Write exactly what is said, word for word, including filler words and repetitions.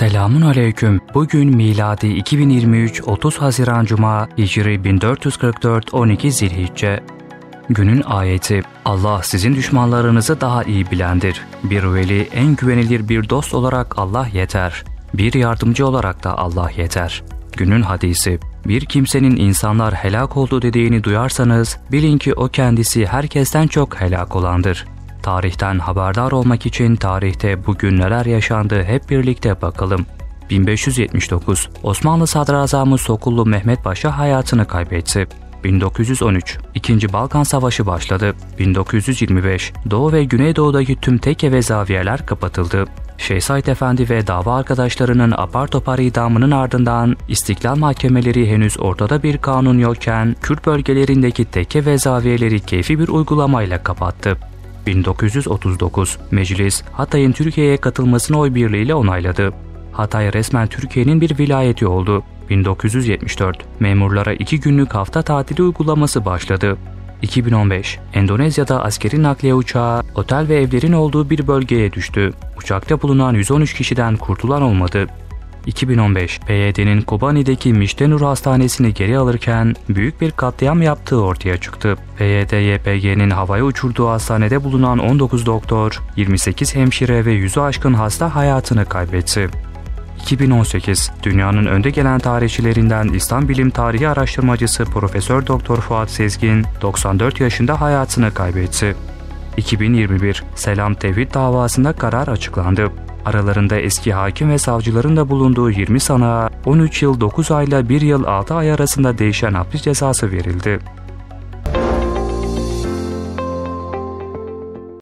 Selamun aleyküm. Bugün miladi iki bin yirmi üç otuz Haziran Cuma, Hicri bin dört yüz kırk dört on iki Zilhicce. Günün ayeti: Allah sizin düşmanlarınızı daha iyi bilendir. Bir veli, en güvenilir bir dost olarak Allah yeter. Bir yardımcı olarak da Allah yeter. Günün hadisi: bir kimsenin insanlar helak oldu dediğini duyarsanız, bilin ki o kendisi herkesten çok helak olandır. Tarihten haberdar olmak için tarihte bugün neler yaşandı hep birlikte bakalım. bin beş yüz yetmiş dokuz Osmanlı Sadrazamı Sokullu Mehmet Paşa hayatını kaybetti. bin dokuz yüz on üç İkinci Balkan Savaşı başladı. bin dokuz yüz yirmi beş Doğu ve Güneydoğu'daki tüm tekke ve zaviyeler kapatıldı. Şeyh Said Efendi ve dava arkadaşlarının apar topar idamının ardından İstiklal Mahkemeleri henüz ortada bir kanun yokken Kürt bölgelerindeki tekke ve zaviyeleri keyfi bir uygulamayla kapattı. bin dokuz yüz otuz dokuz Meclis Hatay'ın Türkiye'ye katılmasını oy birliğiyle onayladı. Hatay resmen Türkiye'nin bir vilayeti oldu. bin dokuz yüz yetmiş dört Memurlara iki günlük hafta tatili uygulaması başladı. iki bin on beş Endonezya'da askeri nakliye uçağı otel ve evlerin olduğu bir bölgeye düştü. Uçakta bulunan yüz on üç kişiden kurtulan olmadı. iki bin on beş P Y D'nin Kobani'deki Miştenur Hastanesi'ni geri alırken büyük bir katliam yaptığı ortaya çıktı. P Y D Y P G'nin havaya uçurduğu hastanede bulunan on dokuz doktor, yirmi sekiz hemşire ve yüzü aşkın hasta hayatını kaybetti. iki bin on sekiz Dünyanın önde gelen tarihçilerinden İslam bilim tarihi araştırmacısı Profesör Doktor Fuat Sezgin doksan dört yaşında hayatını kaybetti. iki bin yirmi bir Selam Tevhid davasında karar açıklandı. Aralarında eski hakim ve savcıların da bulunduğu yirmi sanığa on üç yıl dokuz ayla bir yıl altı ay arasında değişen hapis cezası verildi.